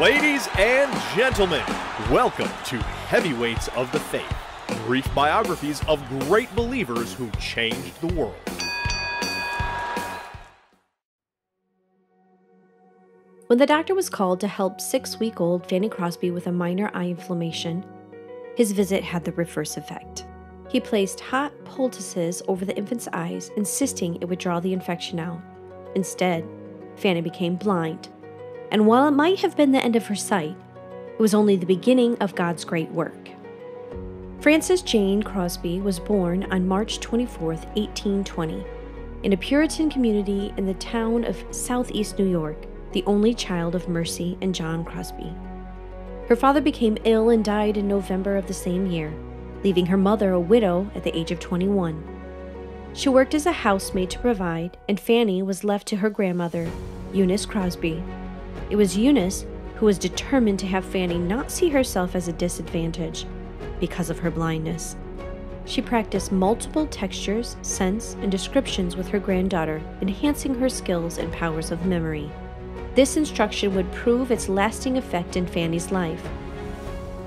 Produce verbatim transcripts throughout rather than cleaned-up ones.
Ladies and gentlemen, welcome to Heavyweights of the Faith, brief biographies of great believers who changed the world. When the doctor was called to help six-week-old Fanny Crosby with a minor eye inflammation, his visit had the reverse effect. He placed hot poultices over the infant's eyes, insisting it would draw the infection out. Instead, Fanny became blind. And while it might have been the end of her sight, it was only the beginning of God's great work. Frances Jane Crosby was born on March twenty-fourth, eighteen twenty, in a Puritan community in the town of Southeast New York, the only child of Mercy and John Crosby. Her father became ill and died in November of the same year, leaving her mother a widow at the age of twenty-one. She worked as a housemaid to provide, and Fanny was left to her grandmother, Eunice Crosby. It was Eunice who was determined to have Fanny not see herself as a disadvantage because of her blindness. She practiced multiple textures, scents, and descriptions with her granddaughter, enhancing her skills and powers of memory. This instruction would prove its lasting effect in Fanny's life.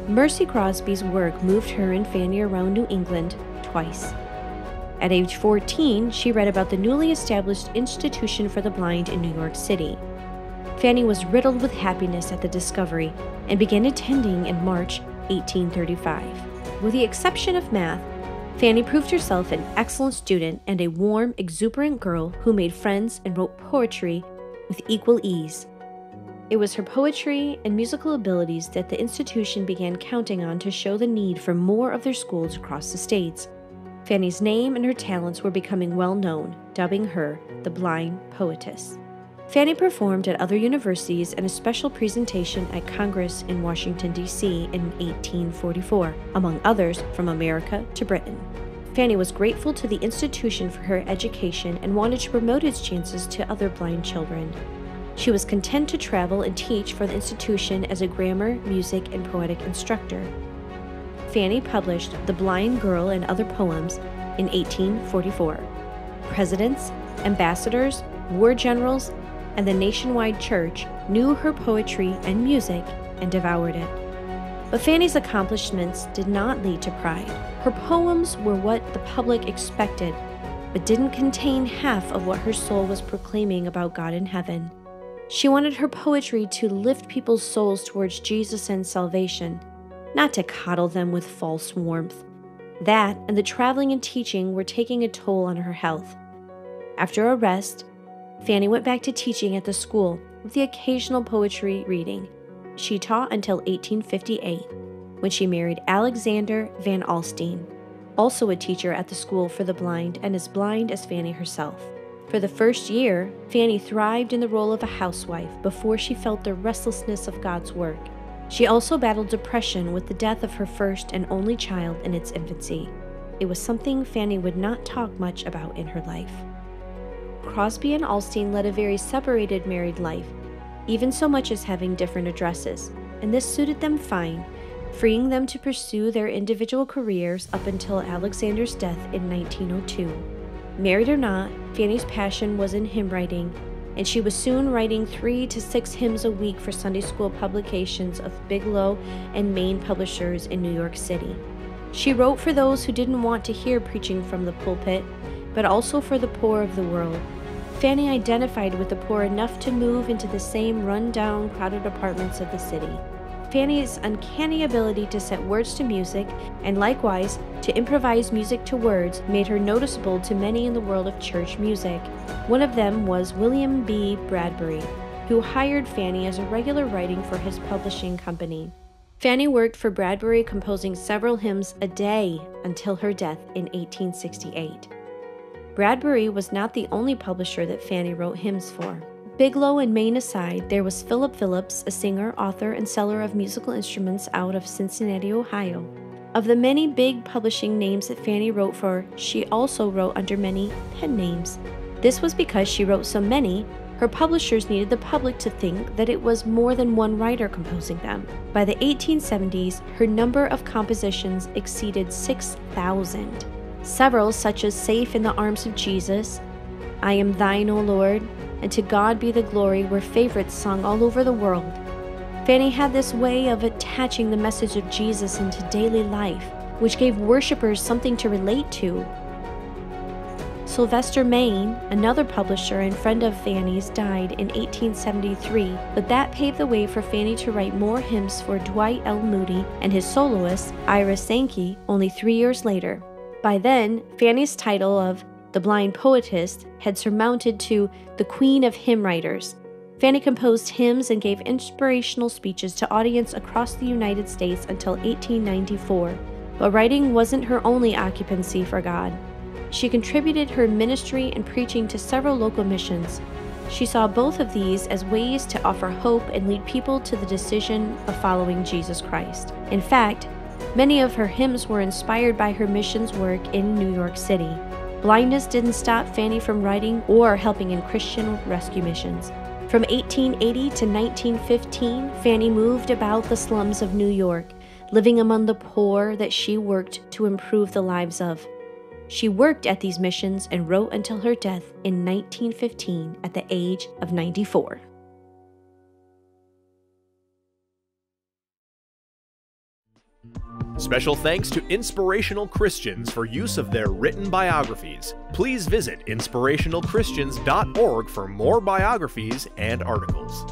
Mercy Crosby's work moved her and Fanny around New England twice. At age fourteen, she read about the newly established Institution for the Blind in New York City. Fanny was riddled with happiness at the discovery and began attending in March eighteen thirty-five. With the exception of math, Fanny proved herself an excellent student and a warm, exuberant girl who made friends and wrote poetry with equal ease. It was her poetry and musical abilities that the institution began counting on to show the need for more of their schools across the states. Fanny's name and her talents were becoming well known, dubbing her the Blind Poetess. Fanny performed at other universities and a special presentation at Congress in Washington, D C in eighteen forty-four, among others from America to Britain. Fanny was grateful to the institution for her education and wanted to promote its chances to other blind children. She was content to travel and teach for the institution as a grammar, music, and poetic instructor. Fanny published The Blind Girl and Other Poems in eighteen forty-four. Presidents, ambassadors, war generals, and the nationwide church knew her poetry and music and devoured it. But Fanny's accomplishments did not lead to pride. Her poems were what the public expected, but didn't contain half of what her soul was proclaiming about God in heaven. She wanted her poetry to lift people's souls towards Jesus and salvation, not to coddle them with false warmth. That and the traveling and teaching were taking a toll on her health. After a rest, Fanny went back to teaching at the school with the occasional poetry reading. She taught until eighteen fifty-eight, when she married Alexander Van Alstyne, also a teacher at the school for the blind and as blind as Fanny herself. For the first year, Fanny thrived in the role of a housewife before she felt the restlessness of God's work. She also battled depression with the death of her first and only child in its infancy. It was something Fanny would not talk much about in her life. Crosby and Alstyne led a very separated married life, even so much as having different addresses, and this suited them fine, freeing them to pursue their individual careers up until Alexander's death in nineteen oh two. Married or not, Fanny's passion was in hymn writing, and she was soon writing three to six hymns a week for Sunday school publications of Biglow and Main publishers in New York City. She wrote for those who didn't want to hear preaching from the pulpit, but also for the poor of the world. Fanny identified with the poor enough to move into the same run-down, crowded apartments of the city. Fanny's uncanny ability to set words to music, and likewise to improvise music to words, made her noticeable to many in the world of church music. One of them was William B. Bradbury, who hired Fanny as a regular writing for his publishing company. Fanny worked for Bradbury, composing several hymns a day until her death in eighteen sixty-eight. Bradbury was not the only publisher that Fanny wrote hymns for. Biglow and Main aside, there was Philip Phillips, a singer, author, and seller of musical instruments out of Cincinnati, Ohio. Of the many big publishing names that Fanny wrote for, she also wrote under many pen names. This was because she wrote so many, her publishers needed the public to think that it was more than one writer composing them. By the eighteen seventies, her number of compositions exceeded six thousand. Several, such as Safe in the Arms of Jesus, I Am Thine, O Lord, and To God Be the Glory, were favorites sung all over the world. Fanny had this way of attaching the message of Jesus into daily life, which gave worshipers something to relate to. Sylvester Mayne, another publisher and friend of Fanny's, died in eighteen seventy-three, but that paved the way for Fanny to write more hymns for Dwight L. Moody and his soloist, Ira Sankey, only three years later. By then, Fanny's title of The Blind Poetess had surmounted to the Queen of Hymn Writers. Fanny composed hymns and gave inspirational speeches to audiences across the United States until eighteen ninety-four, but writing wasn't her only occupancy for God. She contributed her ministry and preaching to several local missions. She saw both of these as ways to offer hope and lead people to the decision of following Jesus Christ. In fact, many of her hymns were inspired by her missions work in New York City. Blindness didn't stop Fanny from writing or helping in Christian rescue missions. From eighteen eighty to nineteen fifteen, Fanny moved about the slums of New York, living among the poor that she worked to improve the lives of. She worked at these missions and wrote until her death in nineteen fifteen at the age of ninety-four. Special thanks to Inspirational Christians for use of their written biographies. Please visit inspirational christians dot org for more biographies and articles.